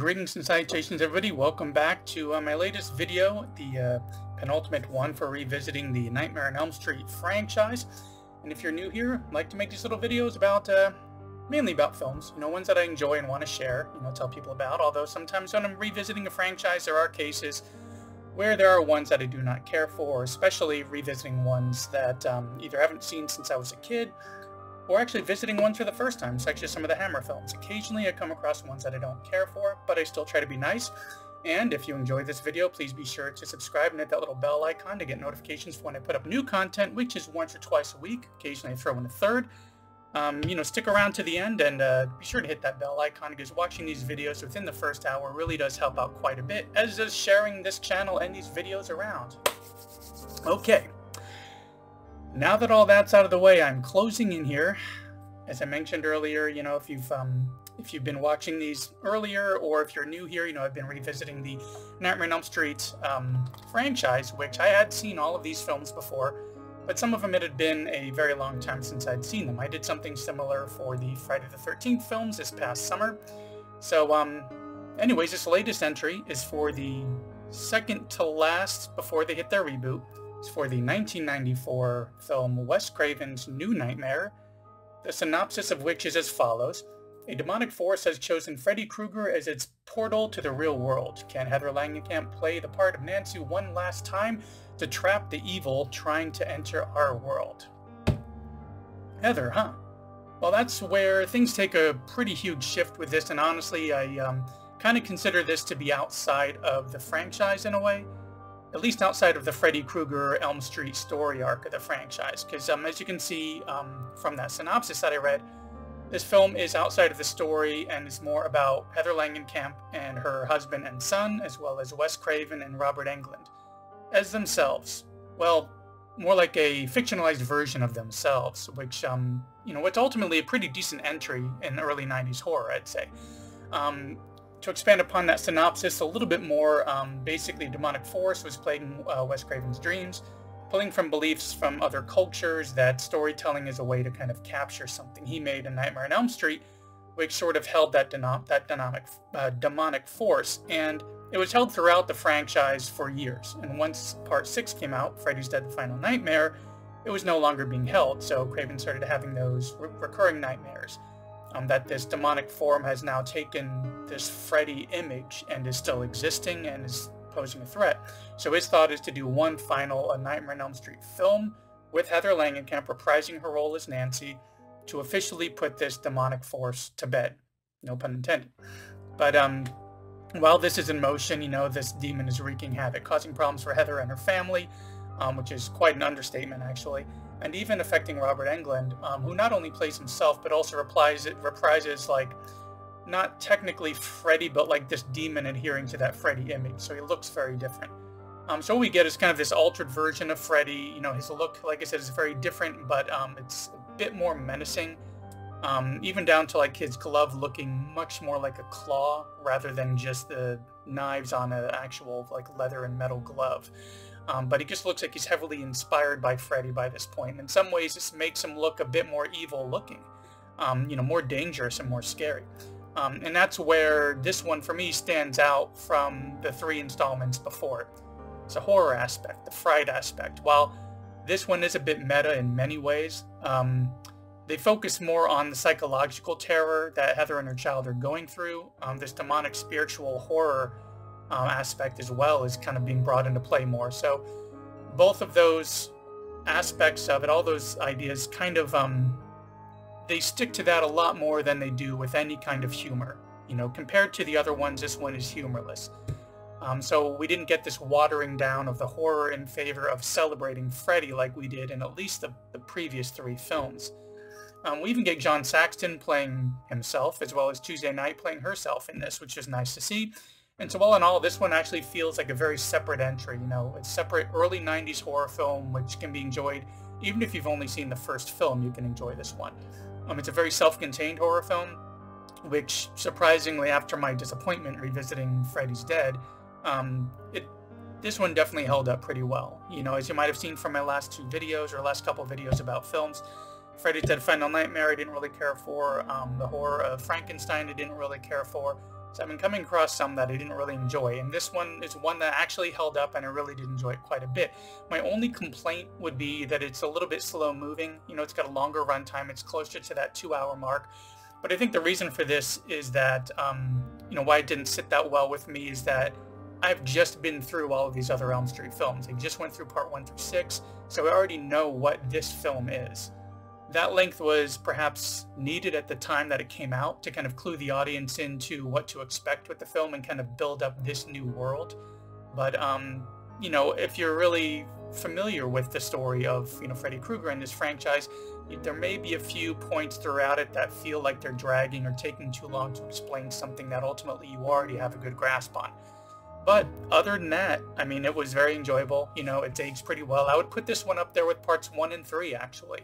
Greetings and salutations, everybody. Welcome back to my latest video, the penultimate one for revisiting the Nightmare on Elm Street franchise. And if you're new here, I like to make these little videos about, mainly about films, you know, ones that I enjoy and want to share, you know, tell people about. Although sometimes when I'm revisiting a franchise, there are cases where there are ones that I do not care for, especially revisiting ones that either I haven't seen since I was a kid, or actually visiting ones for the first time, such as some of the Hammer films. Occasionally I come across ones that I don't care for, but I still try to be nice. And if you enjoyed this video, please be sure to subscribe and hit that little bell icon to get notifications for when I put up new content, which is once or twice a week. Occasionally I throw in a third. You know, stick around to the end and be sure to hit that bell icon, because watching these videos within the first hour really does help out quite a bit, as does sharing this channel and these videos around. Okay. Now that all that's out of the way, I'm closing in here. As I mentioned earlier, you know, if you've been watching these earlier, or if you're new here, you know, I've been revisiting the Nightmare on Elm Street franchise, which I had seen all of these films before, but some of them it had been a very long time since I'd seen them. I did something similar for the Friday the 13th films this past summer. So, anyways, this latest entry is for the second to last before they hit their reboot. It's for the 1994 film Wes Craven's New Nightmare, the synopsis of which is as follows. A demonic force has chosen Freddy Krueger as its portal to the real world. Can Heather Langenkamp play the part of Nansu one last time to trap the evil trying to enter our world? Heather, huh? Well, that's where things take a pretty huge shift with this, and honestly, I kind of consider this to be outside of the franchise in a way. At least outside of the Freddy Krueger Elm Street story arc of the franchise. Because as you can see from that synopsis that I read, this film is outside of the story and is more about Heather Langenkamp and her husband and son, as well as Wes Craven and Robert Englund, as themselves. Well, more like a fictionalized version of themselves, which, you know, it's ultimately a pretty decent entry in early 90s horror, I'd say. To expand upon that synopsis a little bit more, basically a demonic force was plaguing Wes Craven's dreams, pulling from beliefs from other cultures that storytelling is a way to kind of capture something. He made A Nightmare on Elm Street, which sort of held that demonic force, and it was held throughout the franchise for years. And once Part 6 came out, Freddy's Dead, The Final Nightmare, it was no longer being held, so Craven started having those recurring nightmares. That this demonic form has now taken this Freddy image and is still existing and is posing a threat. So his thought is to do one final A Nightmare on Elm Street film with Heather Langenkamp reprising her role as Nancy to officially put this demonic force to bed. No pun intended. But while this is in motion, you know, this demon is wreaking havoc, causing problems for Heather and her family, which is quite an understatement actually. And even affecting Robert Englund, who not only plays himself, but also reprises, like, not technically Freddy, but like this demon adhering to that Freddy image, so he looks very different. So what we get is kind of this altered version of Freddy. You know, his look, like I said, is very different, but it's a bit more menacing, even down to like his glove looking much more like a claw rather than just the knives on an actual like leather and metal glove. But he just looks like he's heavily inspired by Freddy by this point. In some ways, this makes him look a bit more evil-looking, you know, more dangerous and more scary. And that's where this one, for me, stands out from the three installments before it. It's a horror aspect, the fright aspect. While this one is a bit meta in many ways, they focus more on the psychological terror that Heather and her child are going through. This demonic spiritual horror aspect as well is kind of being brought into play more. So both of those aspects of it, all those ideas kind of, they stick to that a lot more than they do with any kind of humor. You know, compared to the other ones, this one is humorless. So we didn't get this watering down of the horror in favor of celebrating Freddy like we did in at least the previous three films. We even get John Saxon playing himself, as well as Tuesday Knight playing herself in this, which is nice to see. And so all in all, this one actually feels like a very separate entry, you know. It's a separate early 90s horror film, which can be enjoyed, even if you've only seen the first film, you can enjoy this one. It's a very self-contained horror film, which, surprisingly, after my disappointment revisiting Freddy's Dead, this one definitely held up pretty well. You know, as you might have seen from my last two videos, or last couple videos about films, Freddy's Dead Final Nightmare I didn't really care for, The Horror of Frankenstein I didn't really care for, So I've been coming across some that I didn't really enjoy, and this one is one that actually held up, and I really did enjoy it quite a bit. My only complaint would be that it's a little bit slow moving. You know, it's got a longer runtime. It's closer to that 2-hour mark. But I think the reason for this is that, you know, why it didn't sit that well with me is that I've just been through all of these other Elm Street films. I just went through part 1 through 6, so I already know what this film is. That length was perhaps needed at the time that it came out to kind of clue the audience into what to expect with the film and kind of build up this new world. But, you know, if you're really familiar with the story of, you know, Freddy Krueger in this franchise, there may be a few points throughout it that feel like they're dragging or taking too long to explain something that ultimately you already have a good grasp on. But other than that, I mean, it was very enjoyable. You know, it digs pretty well. I would put this one up there with parts 1 and 3, actually.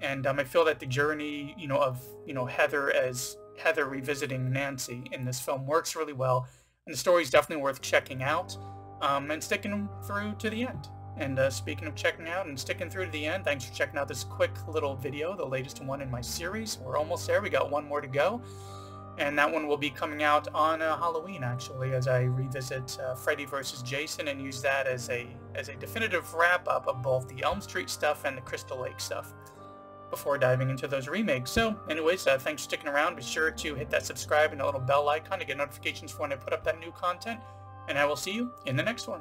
And I feel that the journey, you know, of, you know, Heather as Heather revisiting Nancy in this film works really well. And the story's definitely worth checking out and sticking through to the end. And speaking of checking out and sticking through to the end, thanks for checking out this quick little video, the latest one in my series. We're almost there. We got one more to go. And that one will be coming out on Halloween, actually, as I revisit Freddy vs. Jason and use that as a definitive wrap-up of both the Elm Street stuff and the Crystal Lake stuff, before diving into those remakes. So anyways, thanks for sticking around. Be sure to hit that subscribe and the little bell icon to get notifications for when I put up that new content, and I will see you in the next one.